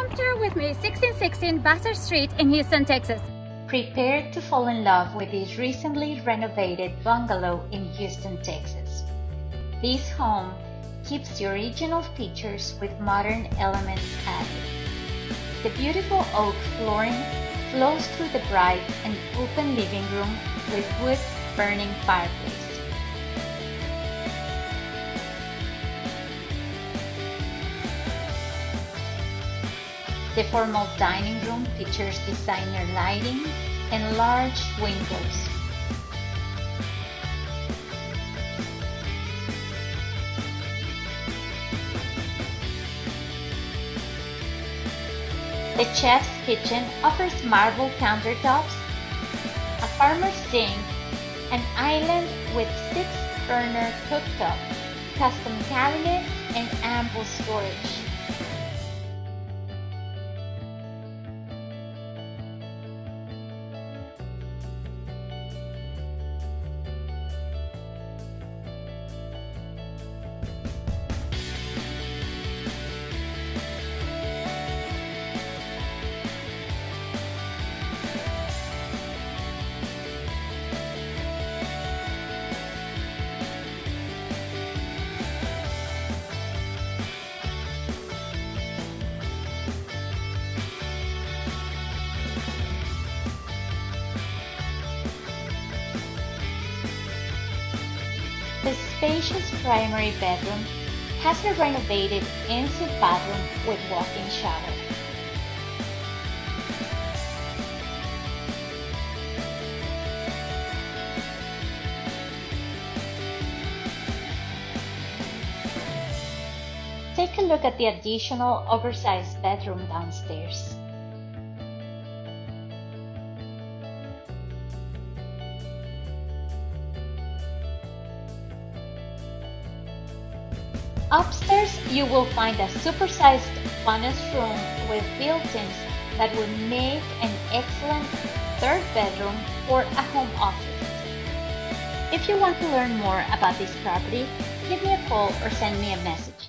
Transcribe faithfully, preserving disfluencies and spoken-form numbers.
Come tour with me sixteen sixteen Vassar Street in Houston, Texas. Prepare to fall in love with this recently renovated bungalow in Houston, Texas. This home keeps the original features with modern elements added. The beautiful oak flooring flows through the bright and open living room with wood-burning fireplace. The formal dining room features designer lighting and large windows. The chef's kitchen offers marble countertops, a farmer's sink, an island with six burner cooktop, custom cabinets, and ample storage. The spacious primary bedroom has a renovated ensuite bathroom with walk-in shower. Take a look at the additional oversized bedroom downstairs. Upstairs, you will find a supersized bonus room with built-ins that would make an excellent third bedroom or a home office. If you want to learn more about this property, give me a call or send me a message.